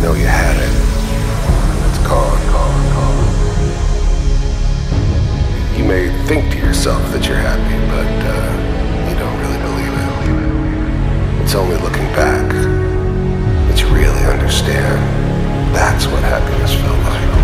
You know you had it, and it's gone. You may think to yourself that you're happy, but you don't really believe it. It's only looking back that you really understand. That's what happiness felt like.